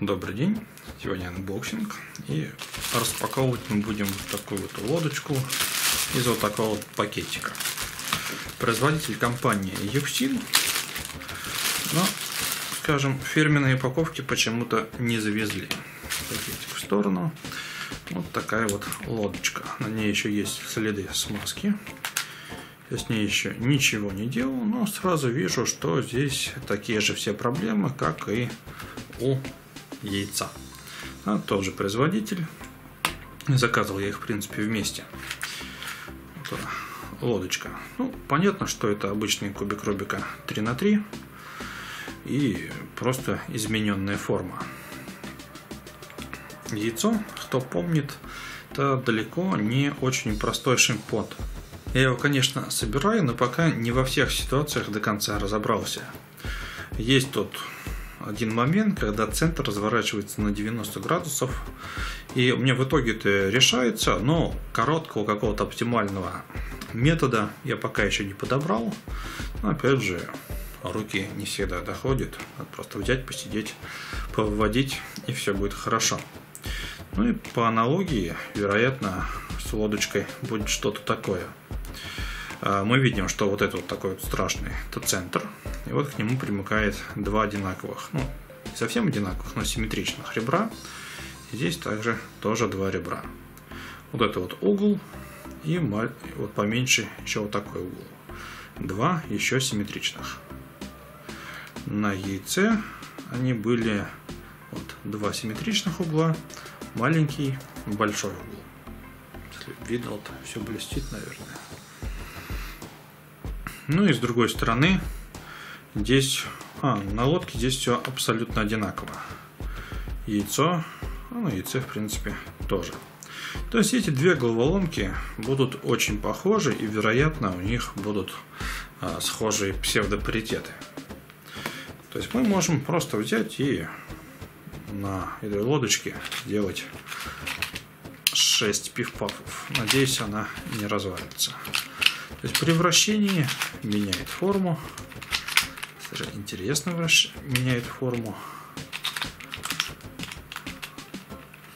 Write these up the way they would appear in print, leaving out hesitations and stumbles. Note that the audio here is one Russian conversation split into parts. Добрый день, сегодня анбоксинг, и распаковывать мы будем вот такую вот лодочку из вот такого вот пакетика. Производитель компании Yuxin, но, скажем, фирменные упаковки почему-то не завезли. Пакетик в сторону, вот такая вот лодочка, на ней еще есть следы смазки. Я с ней еще ничего не делал, но сразу вижу, что здесь такие же все проблемы, как и у яйца. А тот же производитель. Заказывал я их, в принципе, вместе. Вот она, лодочка. Ну, понятно, что это обычный кубик Рубика 3×3. И просто измененная форма. Яйцо, кто помнит, это далеко не очень простой шимпот. Я его, конечно, собираю, но пока не во всех ситуациях до конца разобрался. Есть тут один момент, когда центр разворачивается на 90 градусов, и у меня в итоге это решается, но короткого какого-то оптимального метода я пока еще не подобрал. Но, опять же, руки не всегда доходят, надо просто взять, посидеть, поводить, и все будет хорошо. Ну и по аналогии, вероятно, с лодочкой будет что-то такое. Мы видим, что вот это вот такой вот страшный, это центр, и вот к нему примыкает два одинаковых, ну не совсем одинаковых, но симметричных ребра. И здесь также тоже два ребра. Вот это вот угол и вот поменьше еще вот такой угол. Два еще симметричных. На яйце они были вот два симметричных угла, маленький, большой угол. Если видно, вот все блестит, наверное. Ну и с другой стороны, здесь, на лодке здесь все абсолютно одинаково. Яйцо, ну яйце в принципе тоже. То есть эти две головоломки будут очень похожи, и вероятно у них будут схожие псевдопаритеты. То есть мы можем просто взять и на этой лодочке сделать 6 пиф-пафов. Надеюсь, она не развалится. То есть при вращении меняет форму. Интересно, меняет форму.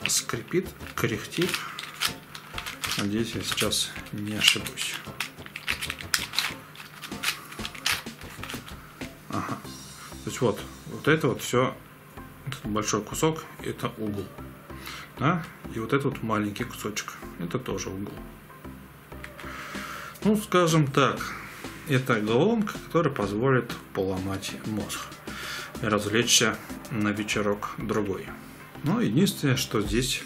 Скрипит, корректит. Надеюсь, я сейчас не ошибусь. Ага. То есть вот это вот все, этот большой кусок, это угол. Да? И вот этот вот маленький кусочек, это тоже угол. Ну, скажем так, это головоломка, которая позволит поломать мозг и развлечься на вечерок-другой. Но единственное, что здесь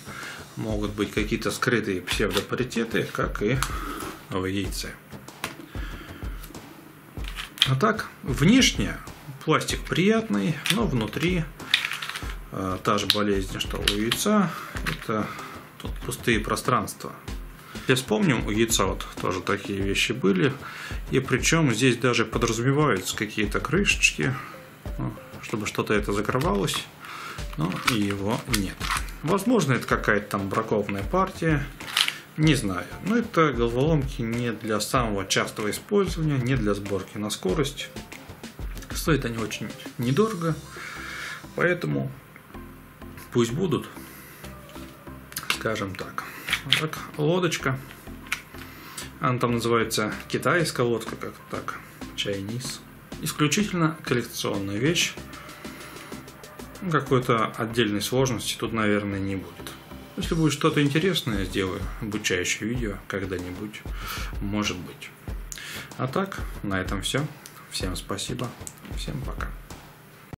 могут быть какие-то скрытые псевдопаритеты, как и в яйце. А так, внешне пластик приятный, но внутри та же болезнь, что у яйца, это тут пустые пространства. Если вспомним, у яйца вот тоже такие вещи были. И причем здесь даже подразумеваются какие-то крышечки, чтобы что-то это закрывалось, но и его нет. Возможно, это какая-то там бракованная партия, не знаю. Но это головоломки не для самого частого использования, не для сборки на скорость. Стоят они очень недорого, поэтому пусть будут, скажем так. Так, лодочка, она там называется китайская лодка, как-то так, Chinese. Исключительно коллекционная вещь, какой-то отдельной сложности тут, наверное, не будет. Если будет что-то интересное, сделаю обучающее видео когда-нибудь, может быть. А так, на этом все. Всем спасибо, всем пока.